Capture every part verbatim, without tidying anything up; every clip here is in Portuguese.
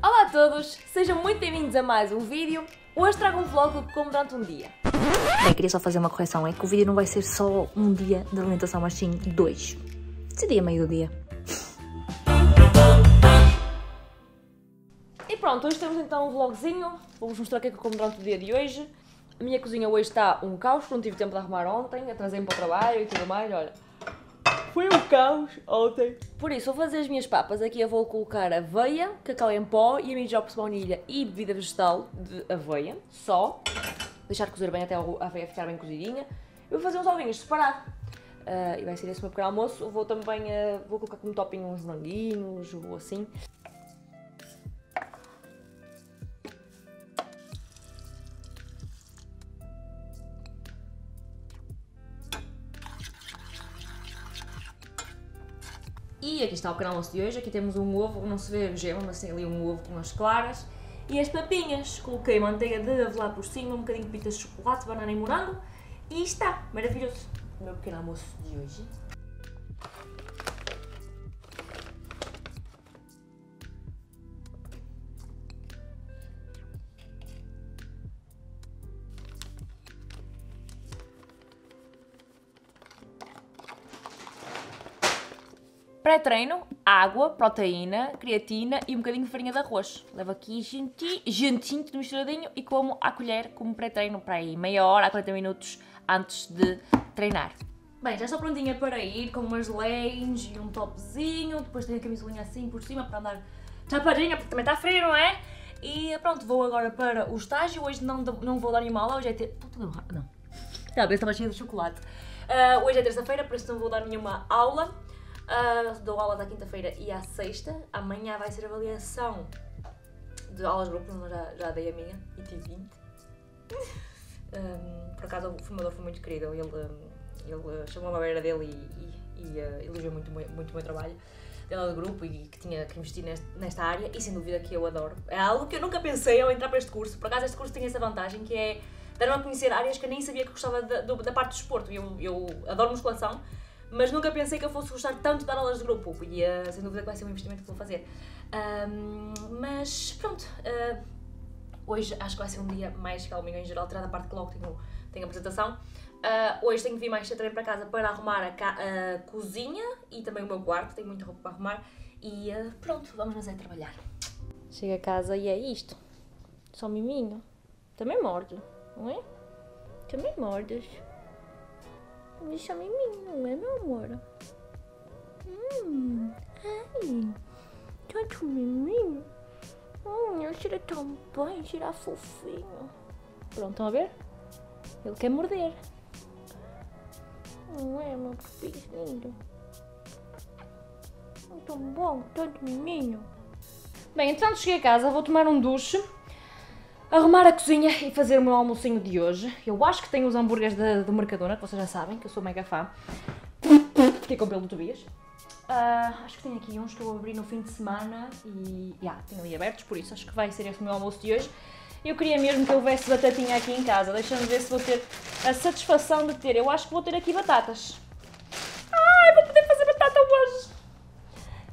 Olá a todos, sejam muito bem-vindos a mais um vídeo. Hoje trago um vlog de como durante um dia. Bem, queria só fazer uma correção, é que o vídeo não vai ser só um dia de alimentação, mas sim dois. Seria meio do dia. E pronto, hoje temos então um vlogzinho. Vou-vos mostrar o que é que eu como durante o dia de hoje. A minha cozinha hoje está um caos, não tive tempo de arrumar ontem, atrasei-me para o trabalho e tudo mais, olha. Foi um caos ontem. Por isso, vou fazer as minhas papas. Aqui eu vou colocar aveia, cacau em pó e amidops de baunilha e bebida vegetal de aveia, só. Deixar cozer bem até a aveia ficar bem cozidinha. Eu vou fazer uns ovinhos separados. Uh, e vai ser esse o meu pequeno almoço. Eu vou também uh, vou colocar como topping uns languinhos ou assim. E aqui está o pequeno almoço de hoje. Aqui temos um ovo, não se vê a gema, mas tem ali um ovo com as claras. E as papinhas. Coloquei manteiga de avelã por cima, um bocadinho de pitas de chocolate, banana e morango. E está maravilhoso o meu pequeno almoço de hoje. Pré-treino, água, proteína, creatina e um bocadinho de farinha de arroz. Levo aqui gentinho, gentinho, tudo misturadinho e como à colher, como pré-treino, para aí meia hora a quarenta minutos antes de treinar. Bem, já estou prontinha para ir, com umas leggings e um topzinho, depois tenho a camisolinha assim por cima para andar chapadinha, porque também está frio, não é? E pronto, vou agora para o estágio, hoje não, não vou dar nenhuma aula, hoje é ter... Não, a cabeça estava cheia de chocolate. Uh, hoje é terça-feira, por isso não vou dar nenhuma aula. Uh, dou aulas à quinta-feira e à sexta. Amanhã vai ser avaliação de aulas de grupo, já, já dei a minha e tive vinte. Um, por acaso o formador foi muito querido, ele, ele chamou-me à beira dele e, e, e uh, elogiou muito, muito, muito o meu trabalho dela de grupo e que tinha que investir neste, nesta área, e sem dúvida que eu adoro. É algo que eu nunca pensei ao entrar para este curso. Por acaso este curso tem essa vantagem que é dar-me a conhecer áreas que eu nem sabia que gostava da, da parte do desporto. Eu, eu adoro musculação, mas nunca pensei que eu fosse gostar tanto de dar aulas de grupo e uh, sem dúvida que vai ser um investimento que vou fazer. Um, mas pronto, uh, hoje acho que vai ser um dia mais calminho em geral, tirando a parte que logo tenho, tenho apresentação. Uh, hoje tenho que vir mais cedo para casa para arrumar a, ca a cozinha e também o meu quarto, tenho muita roupa para arrumar e uh, pronto, vamos mais é trabalhar. Chego a casa e é isto, só miminho, também mordo, não é? Também mordes. Deixa miminho, não é, meu amor? Hum, ai, tanto miminho. Hum, ele cheira tão bem, cheira fofinho. Pronto, estão a ver? Ele quer morder. Não é, meu filho lindo? Tão bom, tanto miminho. Bem, então cheguei a casa, vou tomar um duche, arrumar a cozinha e fazer o meu almocinho de hoje. Eu acho que tenho os hambúrgueres do Mercadona, que vocês já sabem, que eu sou mega fã. Fiquei com o pelo do Tobias. Uh, acho que tenho aqui uns que eu abri no fim de semana e já, yeah, tenho ali abertos, por isso acho que vai ser esse o meu almoço de hoje. Eu queria mesmo que houvesse batatinha aqui em casa. Deixa-me ver se vou ter a satisfação de ter. Eu acho que vou ter aqui batatas. Ai, vou poder fazer batata hoje!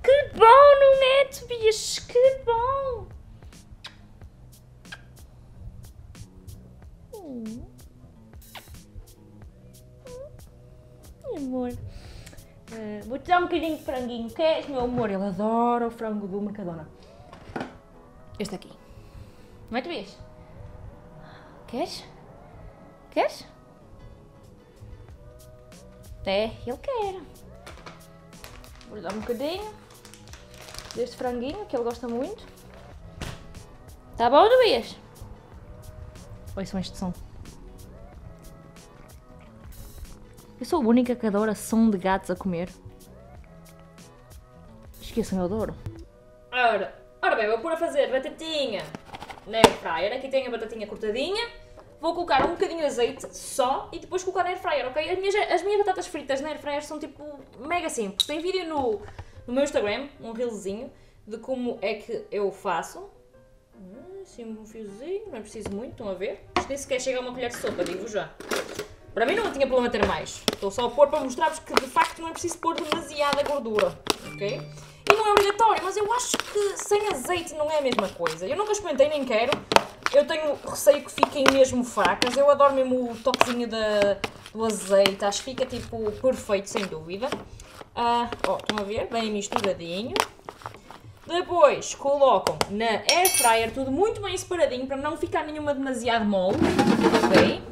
Que bom, não é, Tobias? Que bom! Hum. Hum, amor, uh, vou-te dar um bocadinho de franguinho. Queres, meu amor? Ele adora o frango do Mercadona. Este aqui. Não é, Tobias? Queres? Queres? É, ele quer. Vou-lhe dar um bocadinho deste franguinho que ele gosta muito. Tá bom, Tobias? Ouçam este som. Eu sou a única que adora som de gatos a comer. Esqueçam, eu adoro. Ora, ora bem, vou pôr a fazer batatinha na air fryer. Aqui tenho a batatinha cortadinha. Vou colocar um bocadinho de azeite só e depois colocar na air fryer, ok? As minhas, as minhas batatas fritas na air fryer são tipo mega simples. Tem vídeo no, no meu Instagram, um reelzinho, de como é que eu faço. Assim um fiozinho, não é preciso muito, estão a ver? Isto nem sequer chega a uma colher de sopa, digo já. Para mim não tinha problema ter mais. Estou só a pôr para mostrar-vos que de facto não é preciso pôr demasiada gordura, ok? E não é obrigatório, mas eu acho que sem azeite não é a mesma coisa. Eu nunca experimentei, nem quero. Eu tenho receio que fiquem mesmo fracas. Eu adoro mesmo o toquezinho da, do azeite. Acho que fica tipo perfeito, sem dúvida. Ah, ó, estão a ver? Bem misturadinho. Depois colocam na air fryer, tudo muito bem separadinho para não ficar nenhuma demasiado mole. Ok?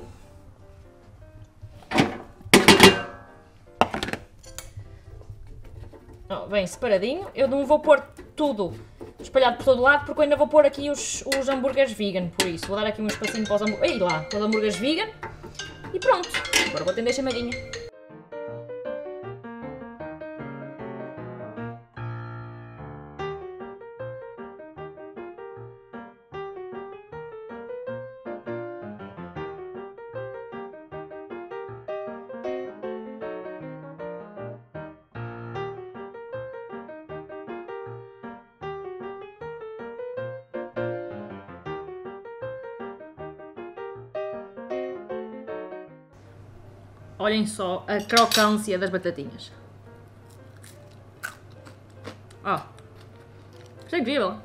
Oh, bem separadinho. Eu não vou pôr tudo espalhado por todo lado, porque eu ainda vou pôr aqui os, os hambúrgueres vegan, por isso. Vou dar aqui um espacinho para os hambúrgueres. Ei lá, para os hambúrgueres vegan. E pronto. Agora vou atender a chamadinha. Olhem só a crocância das batatinhas. Ó. Oh. Isto é incrível.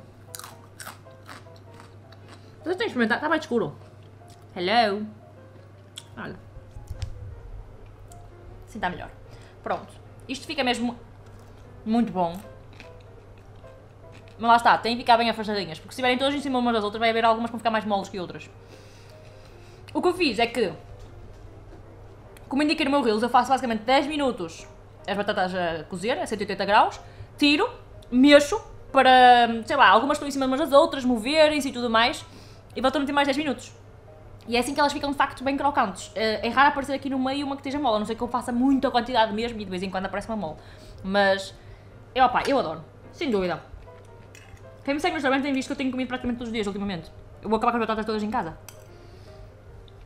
Vocês têm que experimentar. Está mais escuro. Hello. Olha. Assim está melhor. Pronto. Isto fica mesmo muito bom. Mas lá está. Tem que ficar bem afastadinhas. Porque se estiverem todas em cima umas das outras, vai haver algumas que vão ficar mais moles que outras. O que eu fiz é que, como indiquei no meu Reels, eu faço basicamente dez minutos as batatas a cozer, a cento e oitenta graus, tiro, mexo para, sei lá, algumas estão em cima umas das outras, moverem-se e tudo mais, e volto a meter mais dez minutos. E é assim que elas ficam de facto bem crocantes. É raro aparecer aqui no meio uma que esteja mole, a não ser que eu faça muita quantidade mesmo e de vez em quando aparece uma mole. Mas, eu, opa, eu adoro, sem dúvida. Quem me segue no Instagram tem visto que eu tenho comido praticamente todos os dias ultimamente. Eu vou acabar com as batatas todas em casa.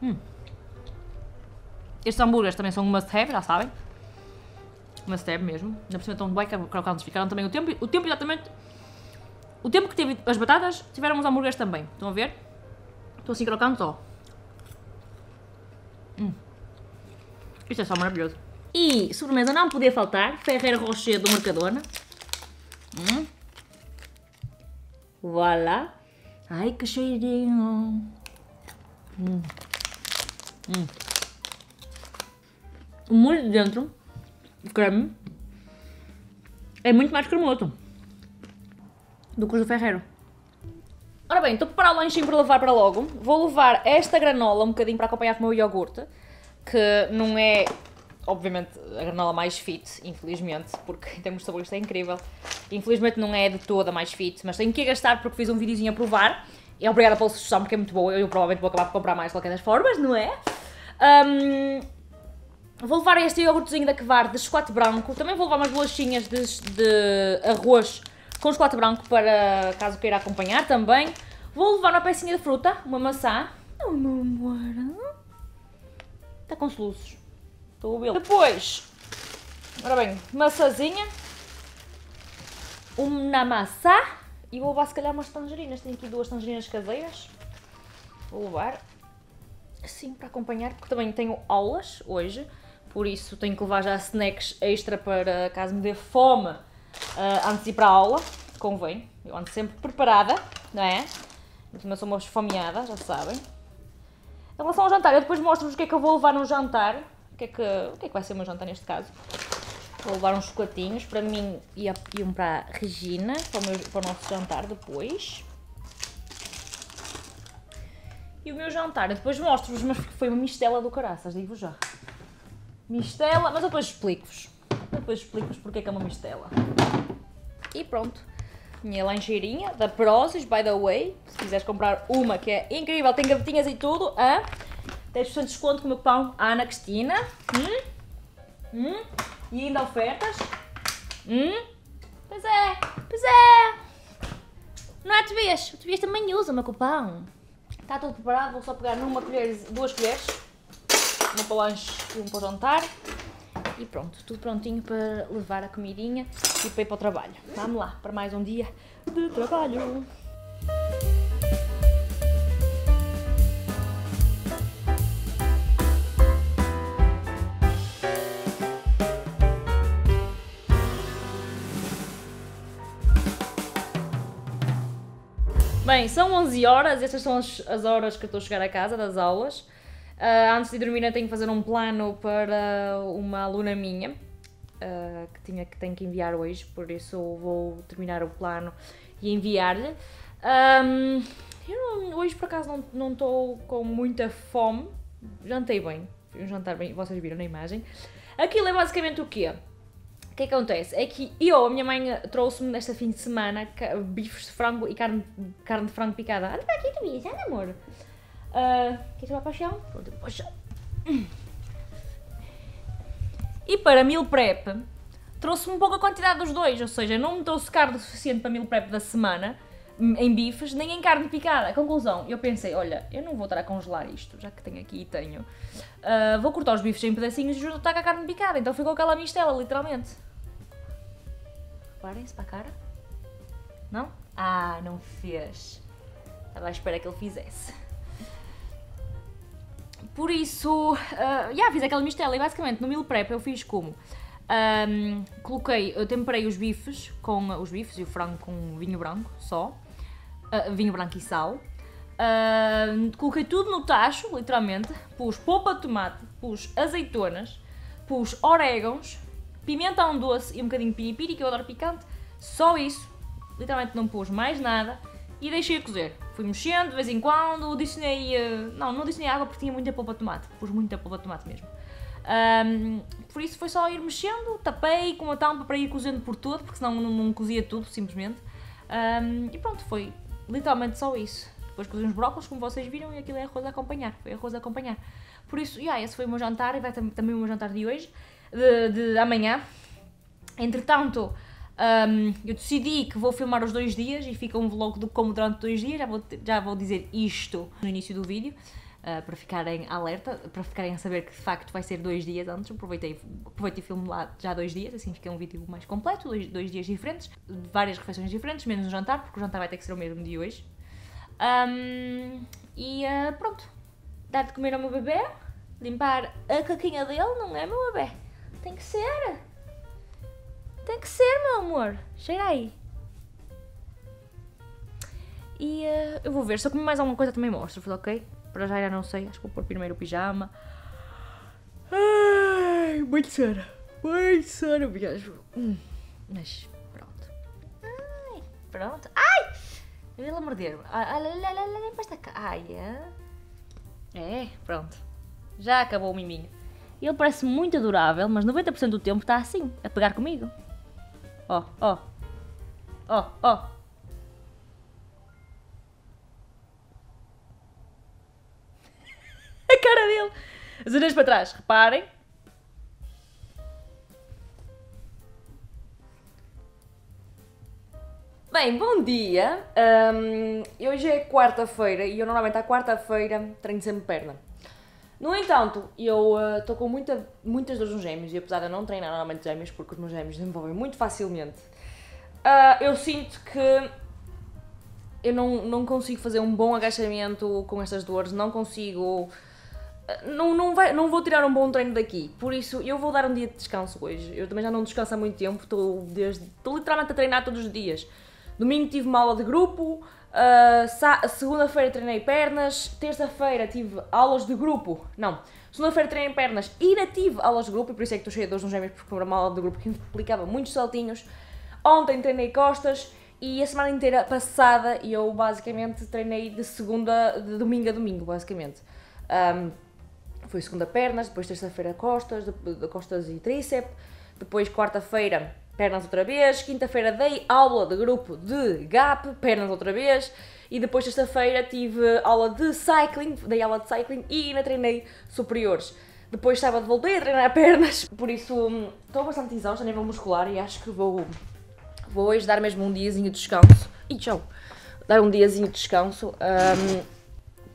Hum. Estes hambúrgueres também são um must-have, já sabem. Must-have mesmo. Ainda por cima estão bem crocantes. Ficaram também o tempo, o tempo exatamente... O tempo que teve as batatas, tiveram os hambúrgueres também. Estão a ver? Estão assim crocantes, ó. Hum. Isto é só maravilhoso. E, sobremesa, não podia faltar. Ferrero Rocher do Mercadona. Hum. Voilà. Ai, que cheirinho. Hum. Hum. O molho de dentro, o creme, é muito mais cremoso do que o do Ferrero. Ora bem, estou a preparar o lanchinho para levar para logo. Vou levar esta granola um bocadinho para acompanhar com o meu iogurte, que não é, obviamente, a granola mais fit, infelizmente, porque em termos de sabor isto é incrível. Infelizmente não é de toda mais fit, mas tenho que gastar porque fiz um videozinho a provar. E obrigada pela sugestão, porque é muito boa. Eu provavelmente vou acabar por comprar mais de qualquer das formas, não é? Um... Vou levar este iogurtezinho da Kevar de chocolate branco. Também vou levar umas bolachinhas de, de arroz com chocolate branco para caso queira acompanhar também. Vou levar uma pecinha de fruta, uma maçã. Oh, meu amor. Está com soluços. Estou a ouvi-lo. Depois, ora bem, maçãzinha. Uma maçã. E vou levar se calhar umas tangerinas. Tenho aqui duas tangerinas caseiras. Vou levar assim para acompanhar, porque também tenho aulas hoje. Por isso tenho que levar já snacks extra para caso me dê fome uh, antes de ir para a aula. Convém, eu ando sempre preparada, não é? Eu sou uma esfomeada, já sabem. Em relação ao jantar, eu depois mostro-vos o que é que eu vou levar no jantar. O que é que, o que, é que vai ser o meu jantar neste caso? Vou levar uns chocolatinhos para mim e, a, e um para a Regina, para o, meu, para o nosso jantar depois. E o meu jantar, eu depois mostro-vos, mas foi uma mistela do caraças, digo-vos já. Mistela, mas depois explico-vos. Depois explico-vos porque é que é uma mistela. E pronto. Minha lancheirinha da Prozis, by the way. Se quiseres comprar uma que é incrível, tem gavetinhas e tudo, hã? dez por cento de desconto com o meu cupom Ana Cristina. Hum? Hum? E ainda ofertas. Hum? Pois é, pois é. Não é, Tobias? O Tobias também usa o meu cupom. Está tudo preparado, vou só pegar numa colher, duas colheres. Uma para o lanche e uma para o jantar. E pronto, tudo prontinho para levar a comidinha e para ir para o trabalho. Vamos lá, para mais um dia de trabalho. Bem, são onze horas, estas são as, as horas que eu estou a chegar a casa das aulas. Uh, antes de dormir eu tenho que fazer um plano para uma aluna minha, uh, que, tinha, que tenho que enviar hoje, por isso vou terminar o plano e enviar-lhe. Um, eu não, hoje por acaso não, não estou com muita fome, jantei bem, um jantar bem, vocês viram na imagem. Aquilo é basicamente o quê? O que acontece? É que eu, a minha mãe trouxe-me nesta fim de semana bifes de frango e carne, carne de frango picada. Anda para aqui, Tobias, anda amor. Uh, Queres levar para o chão? Pronto, para o chão. E para meal prep, trouxe-me pouca quantidade dos dois, ou seja, não me trouxe carne suficiente para meal prep da semana, em bifes, nem em carne picada. Conclusão, eu pensei, olha, eu não vou estar a congelar isto, já que tenho aqui e tenho. Uh, vou cortar os bifes em pedacinhos e juntar com a carne picada, então ficou aquela mistela, literalmente. Reparem-se para a cara. Não? Ah, não fez. Estava à espera que ele fizesse. Por isso, já uh, yeah, fiz aquela mistela e basicamente no meal prep eu fiz como? Um, coloquei, eu temperei os bifes com os bifes e o frango com vinho branco só, uh, vinho branco e sal, uh, coloquei tudo no tacho, literalmente, pus polpa de tomate, pus azeitonas, pus orégãos, pimentão doce e um bocadinho de piripiri, que eu adoro picante, só isso, literalmente não pus mais nada e deixei cozer. Fui mexendo de vez em quando, adicionei, uh, não, não adicionei água porque tinha muita polpa de tomate, pus muita polpa de tomate mesmo. Um, por isso foi só ir mexendo, tapei com a tampa para ir cozendo por todo, porque senão não, não cozia tudo, simplesmente. Um, e pronto, foi literalmente só isso. Depois cozi uns brócolos, como vocês viram, e aquilo é arroz a acompanhar, foi arroz a acompanhar. Por isso, yeah, esse foi o meu jantar, e vai também o meu jantar de hoje, de, de amanhã. Entretanto, um, eu decidi que vou filmar os dois dias, e fica um vlog do como durante dois dias, já vou, já vou dizer isto no início do vídeo. Uh, para ficarem alerta, para ficarem a saber que de facto vai ser dois dias antes, aproveitei, aproveitei o filme lá já dois dias, assim fica um vídeo mais completo, dois, dois dias diferentes, várias refeições diferentes, menos o jantar, porque o jantar vai ter que ser o mesmo de hoje. Um, e uh, pronto, dar de comer ao meu bebê, limpar a caquinha dele, não é meu bebê? Tem que ser, tem que ser meu amor, cheira aí. E uh, eu vou ver, se eu comer mais alguma coisa também mostro-vos, ok? Para já, já não sei, acho que vou pôr primeiro o pijama. Ai, muito cera, muito cera mesmo. Mas pronto. Ai, pronto. Ai! Ele a morder-me. Limpa esta caia. É, pronto. Já acabou o miminho. Ele parece muito adorável, mas noventa por cento do tempo está assim, a pegar comigo. Ó, ó. Ó, ó. Cara dele. As orelhas para trás, reparem. Bem, bom dia. Um, hoje é quarta-feira e eu normalmente à quarta-feira treino sempre perna. No entanto, eu estou uh, com muita, muitas dores nos gêmeos e apesar de eu não treinar normalmente gêmeos porque os meus gêmeos desenvolvem muito facilmente, uh, eu sinto que eu não, não consigo fazer um bom agachamento com estas dores, não consigo... Não, não, vai, não vou tirar um bom treino daqui, por isso eu vou dar um dia de descanso hoje. Eu também já não descanso há muito tempo, estou desde, estou literalmente a treinar todos os dias. Domingo tive uma aula de grupo, uh, segunda-feira treinei pernas, terça-feira tive aulas de grupo, não, segunda-feira treinei pernas e ainda tive aulas de grupo, e por isso é que estou cheia de dores nos gêmeos, porque era uma aula de grupo que implicava muitos saltinhos. Ontem treinei costas. E a semana inteira passada eu basicamente treinei de segunda, de domingo a domingo, basicamente. Um, foi segunda pernas, depois terça-feira costas, de, de costas e tríceps, depois quarta-feira pernas outra vez, quinta-feira dei aula de grupo de gap, pernas outra vez, e depois sexta-feira tive aula de cycling, dei aula de cycling e ainda treinei superiores. Depois sábado voltei a treinar pernas, por isso estou bastante exausta a nível muscular e acho que vou... Vou hoje dar mesmo um diazinho de descanso. E tchau! Dar um diazinho de descanso, um,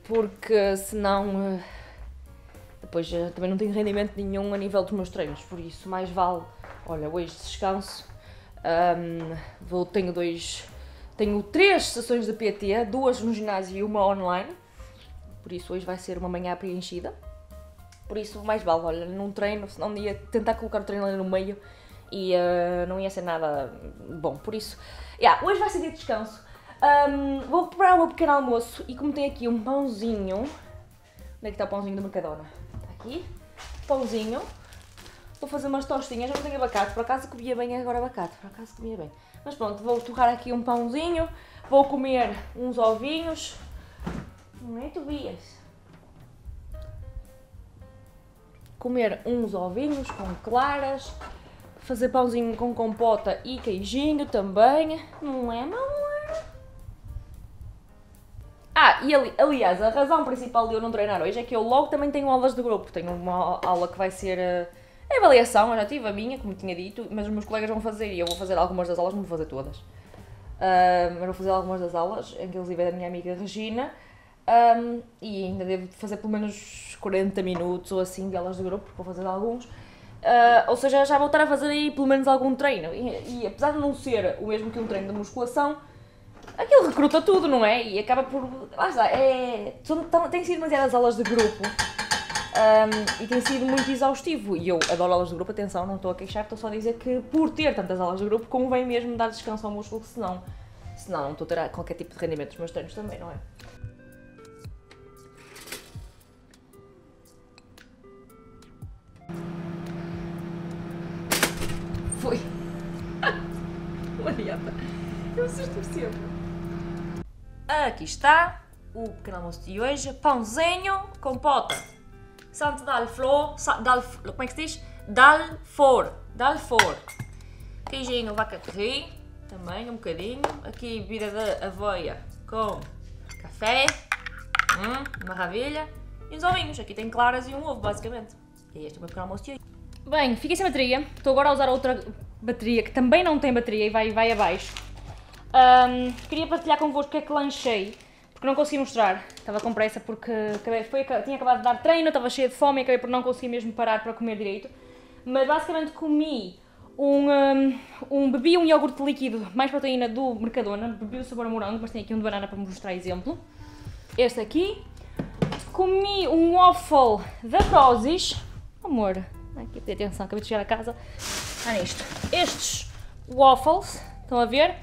porque senão uh, depois uh, também não tenho rendimento nenhum a nível dos meus treinos, por isso mais vale, olha, hoje descanso, um, vou, tenho dois, tenho três sessões de P T, duas no ginásio e uma online, por isso hoje vai ser uma manhã preenchida, por isso mais vale, olha, num treino, senão ia tentar colocar o treino ali no meio, e uh, não ia ser nada bom, por isso, yeah, hoje vai ser dia de descanso, Um, vou preparar o meu pequeno almoço e como tem aqui um pãozinho... Onde é que está o pãozinho do Mercadona? Está aqui. Pãozinho. Vou fazer umas tostinhas, já não tenho abacate, por acaso comia bem agora abacate, por acaso comia bem. Mas pronto, vou torrar aqui um pãozinho, vou comer uns ovinhos. Não é, Tobias? Comer uns ovinhos com claras, fazer pãozinho com compota e queijinho também, não é, mamãe? Ah, e ali, aliás, a razão principal de eu não treinar hoje é que eu logo também tenho aulas de grupo, tenho uma aula que vai ser... A avaliação, eu já tive a minha, como tinha dito, mas os meus colegas vão fazer e eu vou fazer algumas das aulas, não vou fazer todas. Uh, mas vou fazer algumas das aulas, inclusive da minha amiga Regina, um, e ainda devo fazer pelo menos quarenta minutos ou assim de aulas de grupo, porque vou fazer alguns. Uh, ou seja, já vou estar a fazer aí pelo menos algum treino e, e apesar de não ser o mesmo que um treino de musculação, aquilo recruta tudo, não é? E acaba por... Lá está, é... Tem sido demasiadas aulas de grupo. Um, e tem sido muito exaustivo e eu adoro aulas de grupo, atenção, não estou a queixar, estou só a dizer que por ter tantas aulas de grupo convém mesmo dar descanso ao músculo, senão, senão não estou a ter qualquer tipo de rendimento dos meus treinos também, não é? Foi! Mariana, eu assusto-me sempre! Aqui está o pequeno almoço de hoje, pãozinho com compota. Santo dal flor, dal, como é que se diz? Dal for, dal for. Queijinho, vaca terri, também um bocadinho. Aqui bebida de aveia com café, hum, maravilha. E uns ovinhos, aqui tem claras e um ovo basicamente. E este é o meu pequeno almoço de hoje. Bem, fiquei sem bateria, estou agora a usar outra bateria que também não tem bateria e vai, vai abaixo. Um, queria partilhar convosco o que é que lanchei. Porque não consegui mostrar, estava com pressa porque acabei, foi, tinha acabado de dar treino, estava cheia de fome e acabei por não conseguir mesmo parar para comer direito. Mas basicamente comi um, um, um bebi um iogurte líquido mais proteína do Mercadona, bebi o sabor a morango, mas tenho aqui um de banana para mostrar exemplo. Este aqui. Comi um waffle da Prozis. Amor, aqui pedi atenção, acabei de chegar a casa. Ah, nisto. Estes waffles, estão a ver?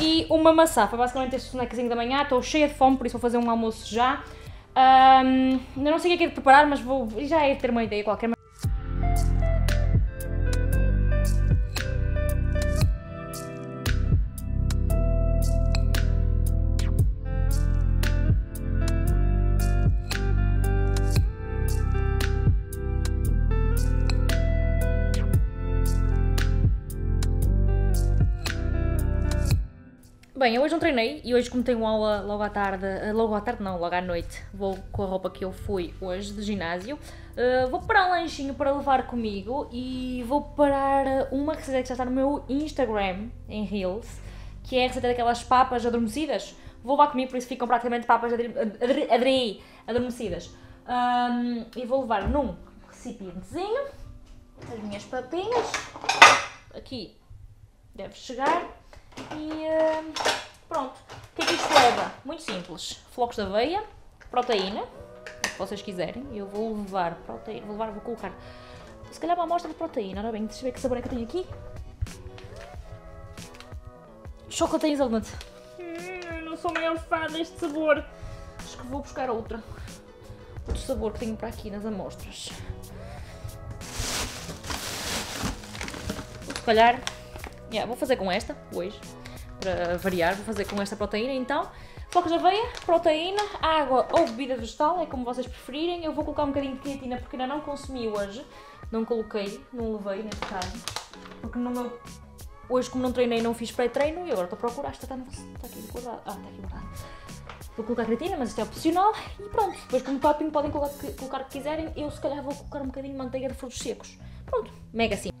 E uma maçã, foi basicamente este snackzinho da manhã, estou cheia de fome, por isso vou fazer um almoço já. Um, eu não sei o que é que é de preparar, mas vou, já é de ter uma ideia qualquer. Bem, eu hoje não treinei e hoje como tenho aula logo à tarde, logo à tarde não, logo à noite, vou com a roupa que eu fui hoje de ginásio, uh, vou parar um lanchinho para levar comigo e vou parar uma receita que já está no meu Instagram, em Reels, que é a receita daquelas papas adormecidas, vou levar comigo, por isso ficam praticamente papas adri adri adri adormecidas, um, e vou levar num recipientezinho, as minhas papinhas, aqui deve chegar. E uh, pronto, o que é que isto leva? Muito simples, flocos de aveia, proteína, se vocês quiserem, eu vou levar proteína, vou levar, vou colocar, se calhar uma amostra de proteína, ora bem, deixa eu ver que sabor é que eu tenho aqui. Chocolate e isolante. Hum, não sou meio fã deste sabor, acho que vou buscar outra, outro sabor que tenho para aqui nas amostras. Se calhar... Yeah, vou fazer com esta, hoje, para variar, vou fazer com esta proteína então. Flocos de aveia, proteína, água ou bebida vegetal, é como vocês preferirem. Eu vou colocar um bocadinho de creatina porque ainda não consumi hoje, não coloquei, não levei neste caso. Porque no meu... hoje como não treinei não fiz pré-treino e agora estou a procurar, está, está, está aqui guardado, ah, está aqui guardado. Vou colocar creatina, mas isto é opcional e pronto, depois como topping podem colocar, colocar o que quiserem, eu se calhar vou colocar um bocadinho de manteiga de frutos secos. Pronto, mega simples.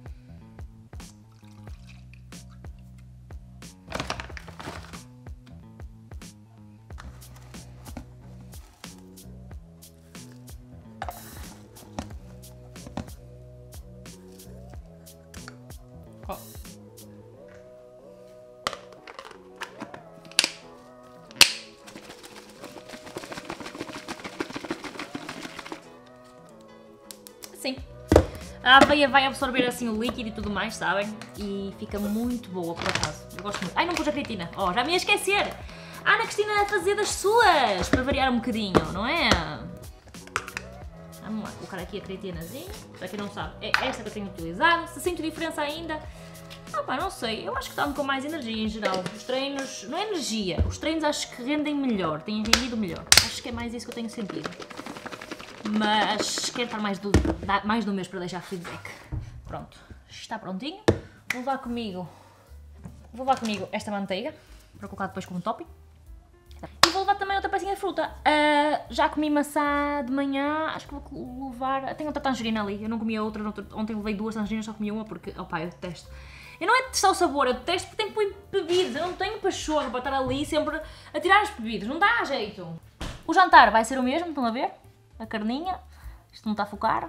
Sim. A aveia vai absorver assim o líquido e tudo mais, sabem? E fica muito boa, por acaso. Eu gosto muito. Ai, não pus a creatina. Oh, já me ia esquecer. A Ana Cristina vai fazer das suas, para variar um bocadinho, não é? Vamos lá, colocar aqui a creatinazinha, para quem não sabe, é esta que eu tenho utilizado. Se sinto diferença ainda, ah pá, não sei, eu acho que está-me com mais energia em geral. Os treinos, não é energia, os treinos acho que rendem melhor, têm rendido melhor. Acho que é mais isso que eu tenho sentido. Mas quero estar mais do, mais do mês para deixar feedback. Pronto, está prontinho. Vou levar comigo, vou levar comigo esta manteiga, para colocar depois como topping. E vou levar também outra pecinha de fruta. Uh, já comi maçã de manhã, acho que vou levar... Tenho outra tangerina ali, eu não comi a outra, ontem levei duas tangerinas, só comi uma porque, opá, eu detesto. Eu não é testar o sabor, eu detesto porque tenho que pôr bebidas, eu não tenho pachorra para estar ali sempre a tirar as bebidas, não dá jeito. O jantar vai ser o mesmo, estão a ver? A carninha, isto não está a focar.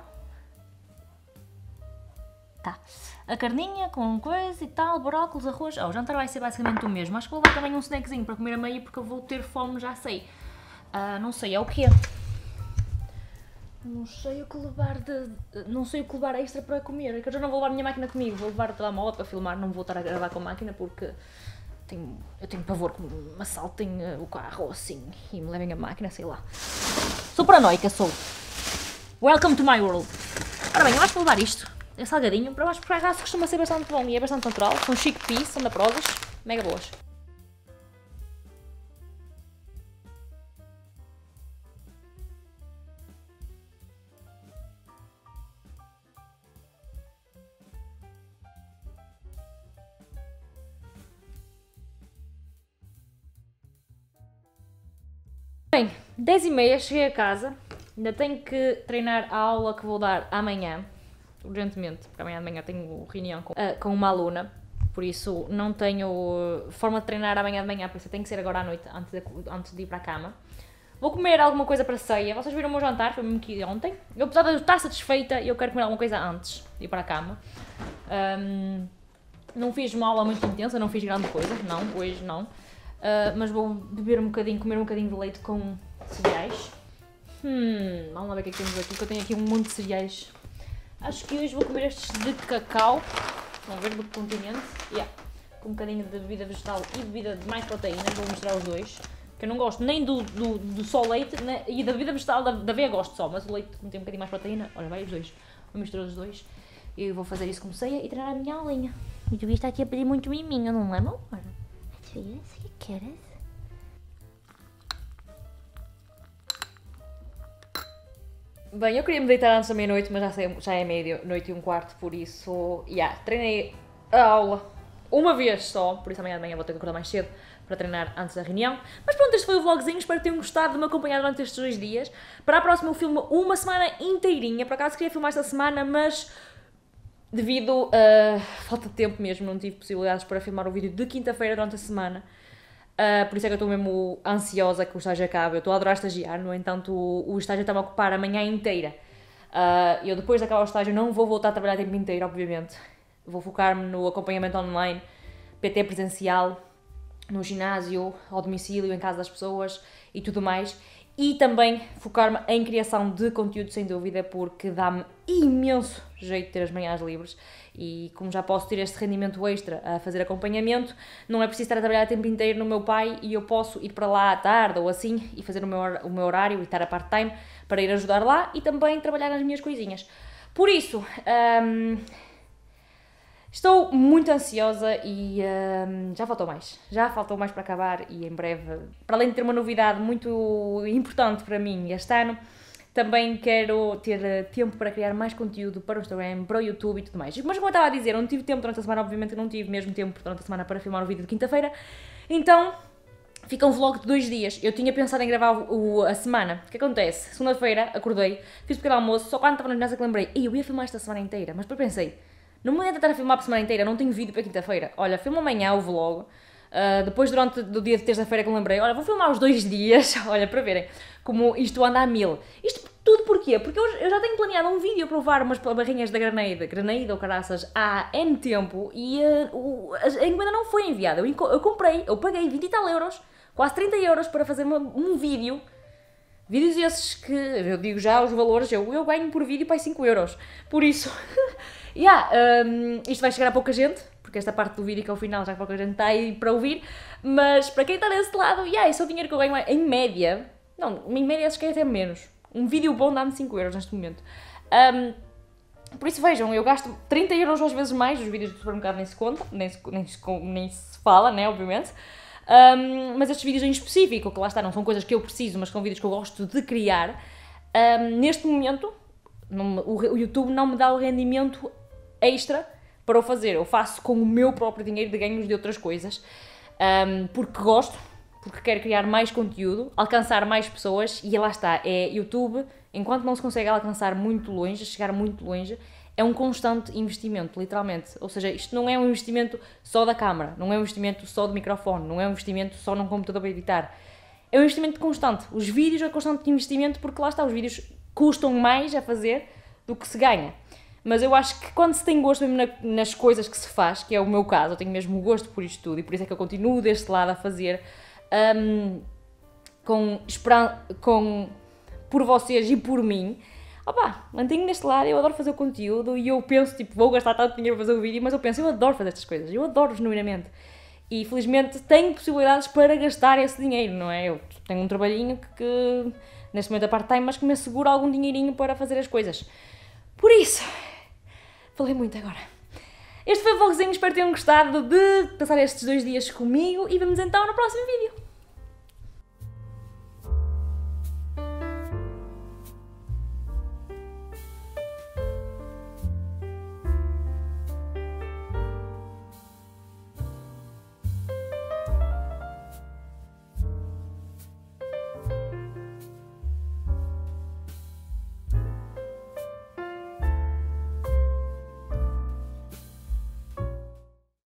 Tá. A carninha com coisa e tal, brócolos, arroz... Oh, o jantar vai ser basicamente o mesmo. Acho que vou levar também um snackzinho para comer a meio porque eu vou ter fome, já sei. Uh, não sei, é o quê? Não sei o que levar de... Não sei o que levar extra para comer. É que eu já não vou levar a minha máquina comigo. Vou levar o telemóvel para filmar. Não vou estar a gravar com a máquina porque... Tenho... Eu tenho pavor que me assaltem o carro assim e me levem a máquina, sei lá. Sou paranoica, sou. Welcome to my world. Ora bem, eu acho que vou levar isto. É salgadinho, para baixo, por acaso costuma ser bastante bom e é bastante natural. São chickpeas, são da Prozis, mega boas. Bem, dez e meia cheguei a casa, ainda tenho que treinar a aula que vou dar amanhã. Urgentemente, porque amanhã de manhã tenho reunião com, uh, com uma aluna, por isso não tenho forma de treinar amanhã de manhã, por isso tem que ser agora à noite, antes de, antes de ir para a cama. Vou comer alguma coisa para a ceia, vocês viram o meu jantar, foi mesmo que ontem. Eu, apesar de eu estar satisfeita, eu quero comer alguma coisa antes de ir para a cama. Um, não fiz uma aula muito intensa, não fiz grande coisa, não, hoje não. Uh, mas vou beber um bocadinho, comer um bocadinho de leite com cereais. Hum, vamos lá ver o que é que temos aqui, que eu tenho aqui um monte de cereais. Acho que hoje vou comer estes de cacau, vamos ver, do Continente, yeah. Com um bocadinho de bebida vegetal e bebida de mais proteína, vou mostrar os dois, que eu não gosto nem do, do, do só leite, né? E da bebida vegetal, da, da aveia gosto só, mas o leite como tem um bocadinho mais proteína, olha, vai os dois, vou misturar os dois, e vou fazer isso como ceia e treinar a minha aulinha. E o Tobias está aqui a pedir muito miminho, não é, meu amor? O que queres? Bem, eu queria me deitar antes da meia-noite, mas já, sei, já é meia-noite e um quarto, por isso... Yeah, treinei a aula uma vez só, por isso amanhã de manhã vou ter que acordar mais cedo para treinar antes da reunião. Mas pronto, este foi o vlogzinho, espero que tenham gostado de me acompanhar durante estes dois dias. Para a próxima eu filmo uma semana inteirinha, por acaso queria filmar esta semana, mas... Devido a falta de tempo mesmo, não tive possibilidades para filmar o vídeo de quinta-feira durante a semana. Uh, por isso é que eu estou mesmo ansiosa que o estágio acabe, eu estou a adorar estagiar, no entanto o, o estágio está-me a ocupar a manhã inteira. Uh, eu depois de acabar o estágio não vou voltar a trabalhar o tempo inteiro, obviamente. Vou focar-me no acompanhamento online, P T presencial, no ginásio, ao domicílio, em casa das pessoas e tudo mais. E também focar-me em criação de conteúdo, sem dúvida, porque dá-me imenso jeito de ter as manhãs livres. E como já posso ter este rendimento extra a fazer acompanhamento, não é preciso estar a trabalhar o tempo inteiro no meu pai e eu posso ir para lá à tarde ou assim e fazer o meu, o meu horário e estar a part-time para ir ajudar lá e também trabalhar nas minhas coisinhas. Por isso, hum, estou muito ansiosa e hum, já faltou mais. Já faltou mais para acabar e em breve, para além de ter uma novidade muito importante para mim este ano, também quero ter tempo para criar mais conteúdo para o Instagram, para o YouTube e tudo mais. Mas como eu estava a dizer, eu não tive tempo durante a semana, obviamente eu não tive mesmo tempo durante a semana para filmar o vídeo de quinta-feira, então fica um vlog de dois dias. Eu tinha pensado em gravar o, o, a semana. O que acontece? Segunda-feira acordei, fiz um pequeno almoço, só quando estava na ginásio que lembrei, e eu ia filmar esta semana inteira, mas depois pensei, não me ia tentar filmar para a semana inteira, não tenho vídeo para quinta-feira. Olha, filmo amanhã o vlog, uh, depois durante o dia de terça-feira que lembrei, olha, vou filmar os dois dias, olha, para verem como isto anda a mil. Isto tudo porquê? Porque eu, eu já tenho planeado um vídeo para provar umas barrinhas da Graneida, Graneida ou caraças, há N tempo e uh, o, a encomenda não foi enviada. Eu, eu comprei, eu paguei vinte e tal euros, quase trinta euros para fazer uma, um vídeo. Vídeos esses que, eu digo já os valores, eu, eu ganho por vídeo para cinco euros. Por isso, yeah, um, isto vai chegar a pouca gente, porque esta parte do vídeo que é o final, já que qualquer gente está aí para ouvir, mas para quem está desse lado, yeah, isso é o dinheiro que eu ganho em média, não, em média acho que é até menos, um vídeo bom dá-me cinco euros neste momento. Um, Por isso vejam, eu gasto trinta euros às vezes mais, os vídeos do supermercado nem se conta, nem se, nem se, nem se fala, né, obviamente. Um, mas estes vídeos em específico, que lá está, não são coisas que eu preciso, mas são vídeos que eu gosto de criar. Um, neste momento, não, o, o YouTube não me dá o rendimento extra para o fazer. Eu faço com o meu próprio dinheiro de ganhos de outras coisas, um, porque gosto, porque quero criar mais conteúdo, alcançar mais pessoas, e lá está, é YouTube. Enquanto não se consegue alcançar muito longe, chegar muito longe, é um constante investimento, literalmente. Ou seja, isto não é um investimento só da câmara, não é um investimento só do microfone, não é um investimento só num computador para editar. É um investimento constante. Os vídeos é constante investimento porque lá está, os vídeos custam mais a fazer do que se ganha. Mas eu acho que quando se tem gosto mesmo nas coisas que se faz, que é o meu caso, eu tenho mesmo gosto por isto tudo e por isso é que eu continuo deste lado a fazer, um, com esperança, com... por vocês e por mim, opá, mantenho neste lado, eu adoro fazer o conteúdo e eu penso, tipo, vou gastar tanto dinheiro para fazer o vídeo, mas eu penso, eu adoro fazer estas coisas, eu adoro genuinamente. E, felizmente, tenho possibilidades para gastar esse dinheiro, não é? Eu tenho um trabalhinho que, que neste momento é part-time, mas que me assegura algum dinheirinho para fazer as coisas. Por isso, falei muito agora. Este foi o vlogzinho, espero que tenham gostado de passar estes dois dias comigo e vemos então no próximo vídeo.